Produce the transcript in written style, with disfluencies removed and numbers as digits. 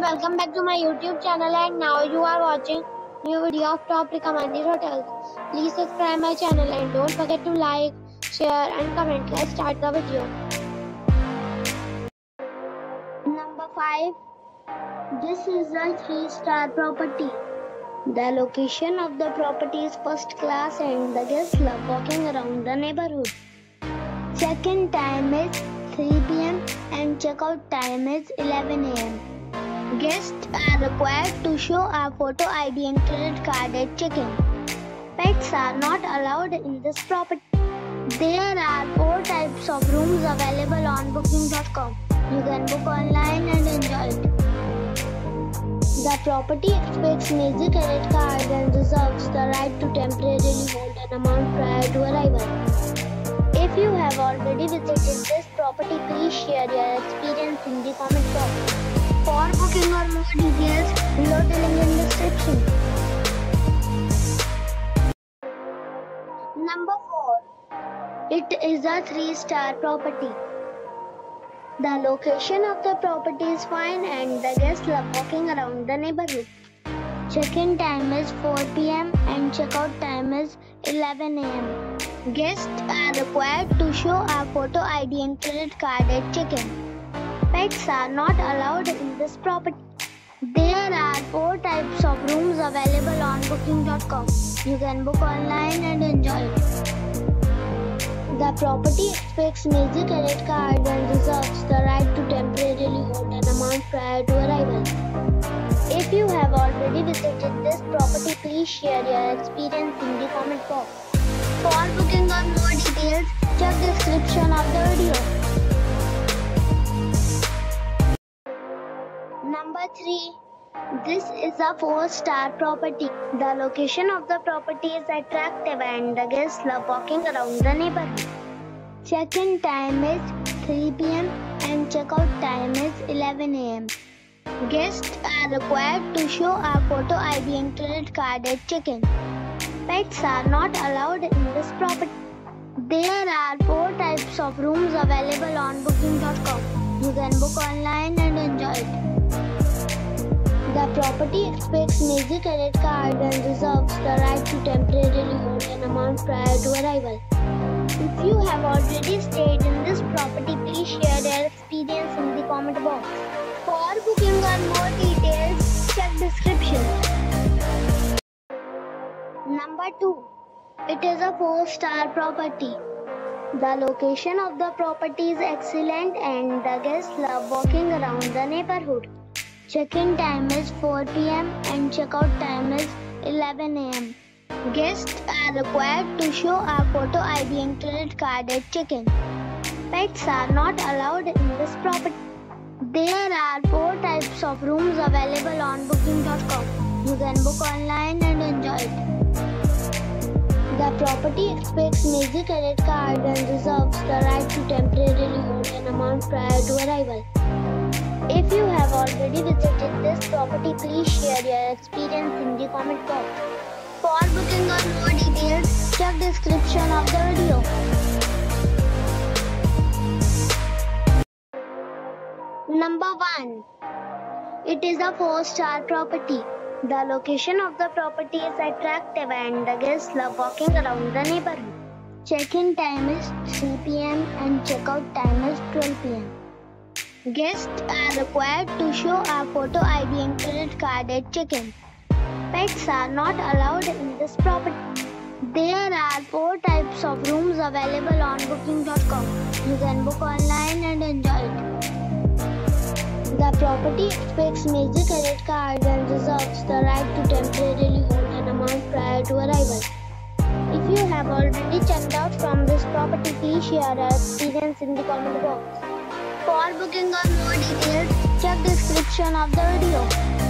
guys, welcome back to my YouTube channel, and now you are watching new video of top recommended hotels. Please subscribe my channel and don't forget to like, share and comment. Let's start the video. Number 5. This is a 3-star property. The location of the property is first class and the guests love walking around the neighborhood. Check-in time is 3 PM and check-out time is 11 AM. Guests are required to show a photo ID and credit card at check-in. Pets are not allowed in this property. There are 4 types of rooms available on booking.com. You can book online and enjoy it. The property expects major credit cards and reserves the right to temporarily hold an amount prior to arrival. If you have already visited this property, please share your experience in the comment box. For booking or more details, below the link in the description. Number 4. It is a 3-star property. The location of the property is fine and the guests love walking around the neighborhood. Check-in time is 4 PM and check-out time is 11 AM. Guests are required to show a photo ID and credit card at check-in. Pets are not allowed in this property. There are 4 types of rooms available on booking.com. You can book online and enjoy it. The property expects major credit cards and reserves the right to temporarily hold an amount prior to arrival. If you have already visited this property, please share your experience in the comment box. For booking or more details, check the description of the video. Number 3. This is a 4-star property. The location of the property is attractive and the guests love walking around the neighborhood. Check-in time is 3 PM and check-out time is 11 AM. Guests are required to show a photo ID and credit card at check-in. Pets are not allowed in this property. There are 4 types of rooms available on booking.com. You can book online and enjoy it. The property expects major credit card and reserves the right to temporarily hold an amount prior to arrival. If you have already stayed in this property, please share your experience in the comment box. For booking or more details, check description. Number 2. It is a 4-star property. The location of the property is excellent and the guests love walking around the neighborhood. Check-in time is 4 PM and check-out time is 11 AM. Guests are required to show a photo ID and credit card at check-in. Pets are not allowed in this property. There are 4 types of rooms available on booking.com. You can book online and enjoy it. The property expects major credit cards and reserves the right to temporarily hold an amount prior to arrival. If you have already visited this property, please share your experience in the comment box. For booking or more details, check description of the video. Number 1. It is a 4-star property. The location of the property is attractive and the guests love walking around the neighborhood. Check-in time is 3 PM and check-out time is 12 PM. Guests are required to show a photo ID and credit card at check-in. Pets are not allowed in this property. There are 4 types of rooms available on booking.com. You can book online and enjoy it. The property expects major credit cards and reserves the right to temporarily hold an amount prior to arrival. If you have already checked out from this property, please share your experience in the comment box. For booking or more details, check description of the video.